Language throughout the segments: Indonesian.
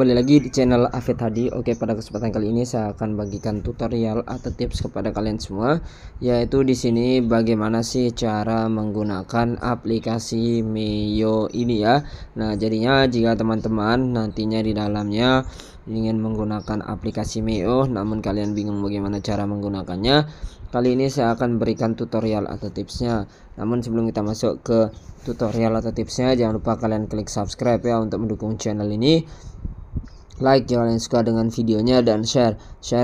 Kembali lagi di channel Afid Hadi. Oke, pada kesempatan kali ini saya akan bagikan tutorial atau tips kepada kalian semua, yaitu di sini bagaimana sih cara menggunakan aplikasi Meyo ini ya. Nah, jadinya jika teman-teman nantinya di dalamnya ingin menggunakan aplikasi Meyo namun kalian bingung bagaimana cara menggunakannya, kali ini saya akan berikan tutorial atau tipsnya. Namun sebelum kita masuk ke tutorial atau tipsnya, jangan lupa kalian klik subscribe ya untuk mendukung channel ini, like jika kalian suka dengan videonya, dan share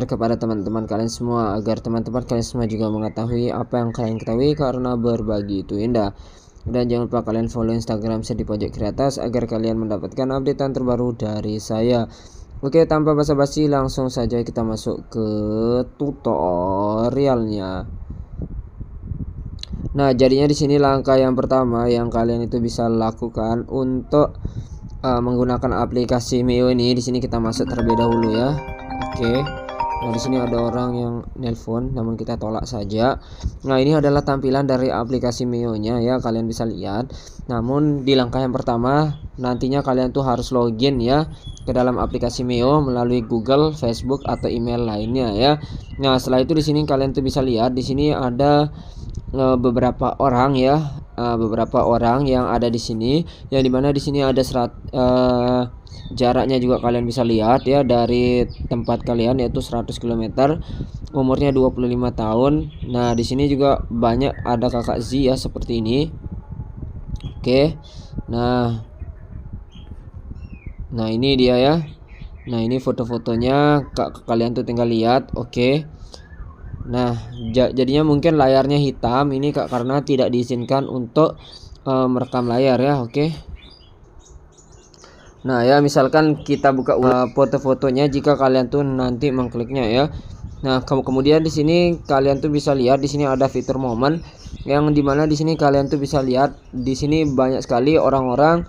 kepada teman-teman kalian semua agar teman-teman kalian semua juga mengetahui apa yang kalian ketahui, karena berbagi itu indah. Dan jangan lupa kalian follow Instagram saya di pojok kiri atas agar kalian mendapatkan updatean terbaru dari saya. Oke, tanpa basa-basi langsung saja kita masuk ke tutorialnya. Nah, jadinya di sini langkah yang pertama yang kalian itu bisa lakukan untuk menggunakan aplikasi Meyo ini, di sini kita masuk terlebih dahulu ya. Oke. Nah, di sini ada orang yang nelpon namun kita tolak saja. Nah, ini adalah tampilan dari aplikasi Meyo-nya ya, kalian bisa lihat. Namun di langkah yang pertama nantinya kalian tuh harus login ya ke dalam aplikasi Meyo melalui Google, Facebook atau email lainnya ya. Nah, setelah itu di sini kalian tuh bisa lihat di sini ada beberapa orang ya. Beberapa orang yang ada di sini, yang dimana di sini ada jaraknya juga kalian bisa lihat ya dari tempat kalian, yaitu 100 km, umurnya 25 tahun. Nah, di sini juga banyak ada kakak Z ya seperti ini. Oke, nah ini dia ya. Nah, ini foto-fotonya kalian tuh tinggal lihat. Oke. Nah, jadinya mungkin layarnya hitam ini Kak karena tidak diizinkan untuk merekam layar ya. Oke. Nah, ya misalkan kita buka foto-fotonya jika kalian tuh nanti mengkliknya ya. Nah, kemudian di sini kalian tuh bisa lihat di sini ada fitur momen, yang dimana di sini kalian tuh bisa lihat di sini banyak sekali orang-orang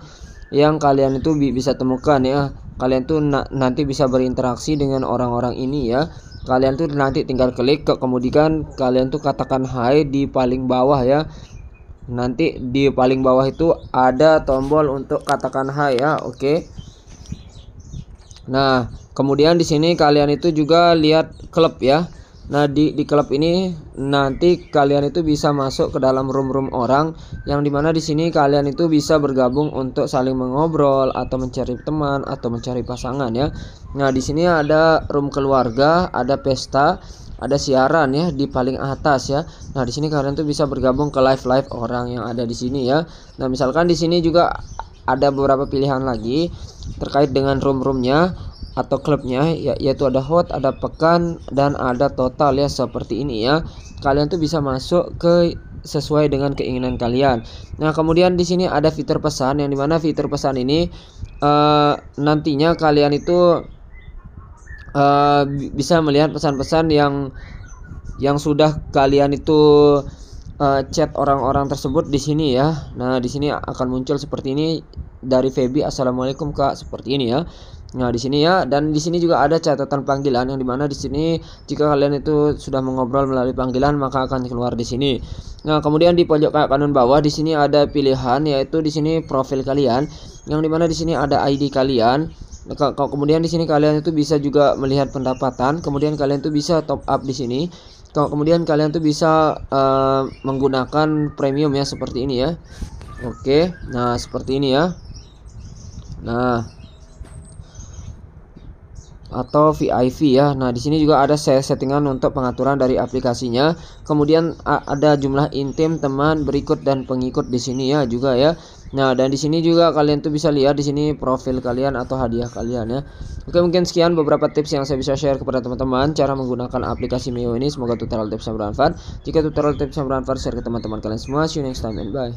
yang kalian itu bisa temukan ya. Kalian tuh nanti bisa berinteraksi dengan orang-orang ini ya. Kalian tuh nanti tinggal klik, kemudian kalian tuh katakan hai di paling bawah ya. Nanti di paling bawah itu ada tombol untuk katakan hai ya. Oke. Nah, kemudian di sini kalian itu juga lihat klub ya. Nah, di klub ini nanti kalian itu bisa masuk ke dalam room-room orang, yang dimana di sini kalian itu bisa bergabung untuk saling mengobrol atau mencari teman atau mencari pasangan ya. Nah, di sini ada room keluarga, ada pesta, ada siaran ya di paling atas ya. Nah, di sini kalian tuh bisa bergabung ke live orang yang ada di sini ya. Nah, misalkan di sini juga ada beberapa pilihan lagi terkait dengan room-roomnya atau klubnya, yaitu ada hot, ada pekan, dan ada total ya seperti ini ya. Kalian tuh bisa masuk ke sesuai dengan keinginan kalian. Nah, kemudian di sini ada fitur pesan, yang dimana fitur pesan ini nantinya kalian itu bisa melihat pesan-pesan yang sudah kalian itu chat orang-orang tersebut di sini ya. Nah, di sini akan muncul seperti ini dari Feby, assalamualaikum Kak, seperti ini ya. Nah, di sini ya, dan di sini juga ada catatan panggilan, yang dimana di sini jika kalian itu sudah mengobrol melalui panggilan maka akan keluar di sini. Nah, kemudian di pojok kanan bawah di sini ada pilihan, yaitu di sini profil kalian, yang dimana di sini ada ID kalian. Kemudian di sini kalian itu bisa juga melihat pendapatan, kemudian kalian itu bisa top up di sini. Kemudian kalian itu bisa menggunakan premium ya seperti ini ya. Oke, nah seperti ini ya. Nah, atau VIP ya. Nah, di sini juga ada settingan untuk pengaturan dari aplikasinya. Kemudian ada jumlah intim, teman, berikut dan pengikut di sini ya juga ya. Nah, dan di sini juga kalian tuh bisa lihat di sini profil kalian atau hadiah kalian ya. Oke, mungkin sekian beberapa tips yang saya bisa share kepada teman-teman cara menggunakan aplikasi Meyo ini. Semoga tutorial tipsnya bermanfaat. Jika tutorial tipsnya bermanfaat, share ke teman-teman kalian semua. See you next time and bye.